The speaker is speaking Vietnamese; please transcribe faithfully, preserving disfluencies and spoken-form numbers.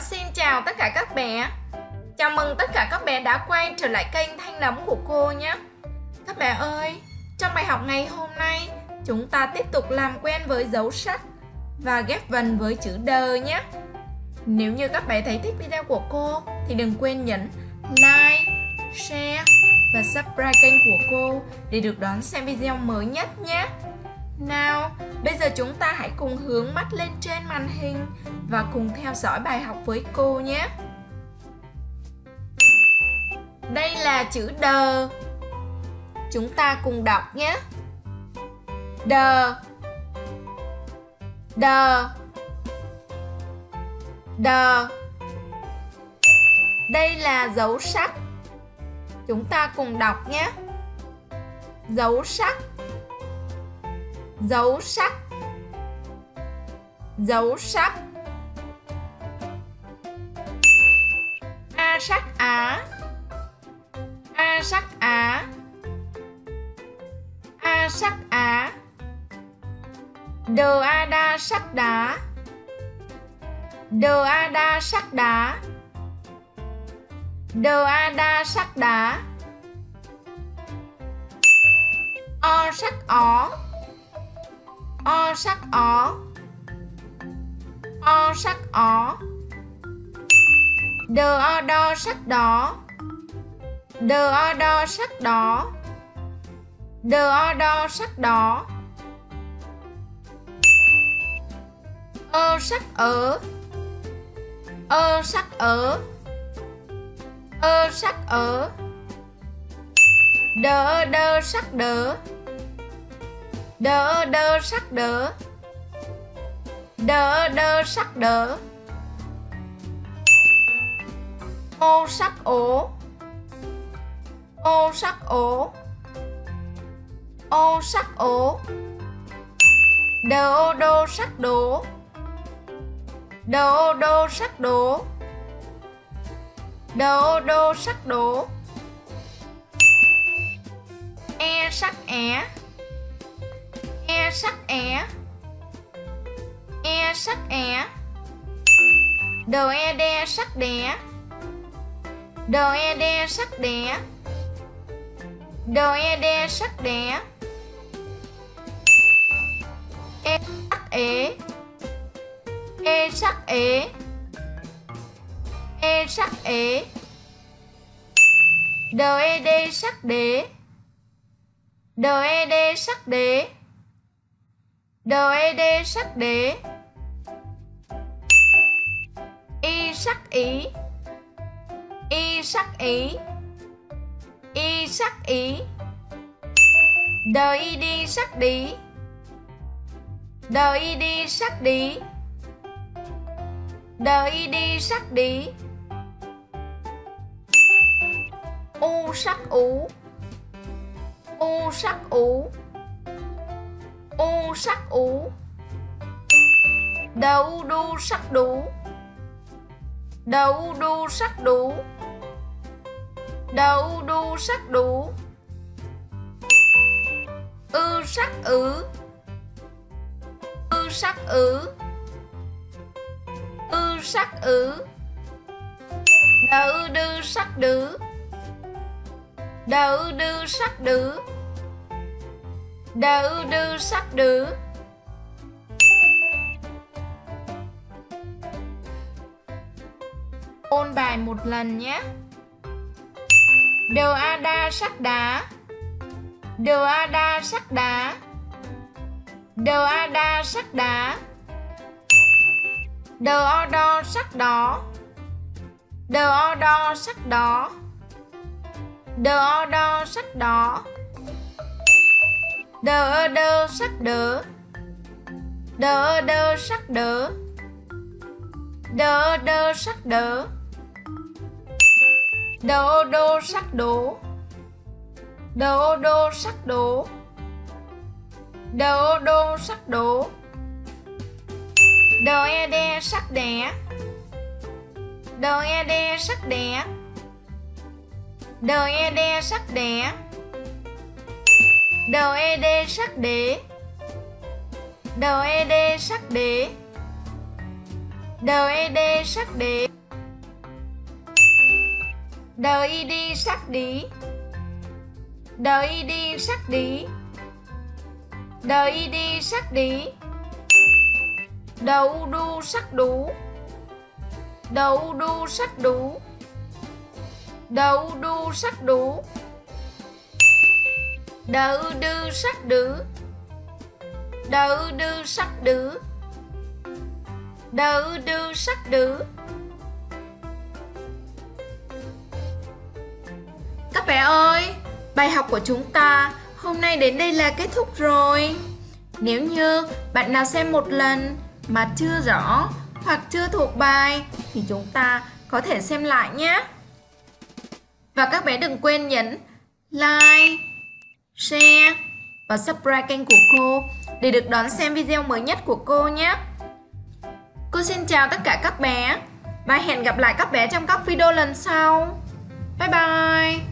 xin chào tất cả các bé. Chào mừng tất cả các bé đã quay trở lại kênh Thanh Nấm của cô nhé. Các bé ơi, trong bài học ngày hôm nay, chúng ta tiếp tục làm quen với dấu sắc và ghép vần với chữ đờ nhé. Nếu như các bé thấy thích video của cô thì đừng quên nhấn like, share và subscribe kênh của cô để được đón xem video mới nhất nhé. Nào, bây giờ chúng ta hãy cùng hướng mắt lên trên màn hình và cùng theo dõi bài học với cô nhé. Đây là chữ đờ. Chúng ta cùng đọc nhé. Đờ, đờ, đờ. Đây là dấu sắc. Chúng ta cùng đọc nhé. Dấu sắc, dấu sắc, dấu sắc. A sắc á, a sắc á, a sắc á. Đờ a đa sắc đá, đờ a đa sắc đá, đờ a đa sắc đá. O sắc ó, o sắc ó, o sắc ó. Đờ o đo sắc đỏ, đờ o đo sắc đỏ, đờ o đo sắc đỏ. Ơ sắc ở, ơ sắc ở, ơ sắc ở. Đờ đơ sắc đỡ, đờ đơ sắc đỡ, đờ đơ sắc đỡ. Ô sắc ố, ô sắc ố, ô sắc ố. Đờ ô đô sắc đố, đờ ô đô sắc đố, đờ ô đô sắc đố. E sắc é, e sắc é, e sắc é. Đờ e đe sắc đé, đờ e đe sắc đé, đờ e đe sắc đé. E sắc é, e sắc é, e sắc é. Đờ e đê sắc đế, đờ e đê sắc đế, đờ e đê sắc đế. Y sắc ý, y sắc ý, y sắc ý. Đờ y đi sắc đí, đờ y đi sắc đí, đờ y đi sắc đí. U sắc ú, u sắc ú, u sắc ú. Đờ u đu sắc đú, đờ u đu sắc đú, đờ u đu sắc đú. Ư sắc ứ, ư sắc ứ, ư sắc ứ. Đờ ư đư sắc đứ, đờ ư đư sắc đứ, đờ ư đư sắc đứ. Ôn bài một lần nhé. Đờ a đa sắc đá, đờ a đa sắc đá, đờ a đa sắc đá. Đờ o đo sắc đỏ, đờ o đo sắc đỏ, đờ o đo sắc đỏ. Đờ ơ đơ sắc đỡ, đờ ơ đơ sắc đỡ, đờ ơ đơ sắc đỡ. Đờ ô đô sắc đố, đờ ô đô sắc đố, đờ ô đô sắc đố. Đờ e đe sắc đẻ, đờ e đe sắc đẻ, đờ e đe sắc đẻ. Đờ e đê sắc đế, đờ e đê sắc đế. Đờ đê sắc đế. Đờ đi sắc đí. Đờ đi sắc đí. Đờ đi sắc đí. Đầu đu sắc đú. Đầu đu sắc đú. Đầu đu sắc đú. Đờ đư sắc đứ. Đờ đư sắc đứ. Đờ đư sắc đứ. Các bé ơi, bài học của chúng ta hôm nay đến đây là kết thúc rồi. Nếu như bạn nào xem một lần mà chưa rõ hoặc chưa thuộc bài thì chúng ta có thể xem lại nhé. Và các bé đừng quên nhấn like, share và subscribe kênh của cô để được đón xem video mới nhất của cô nhé. Cô xin chào tất cả các bé và hẹn gặp lại các bé trong các video lần sau. Bye bye!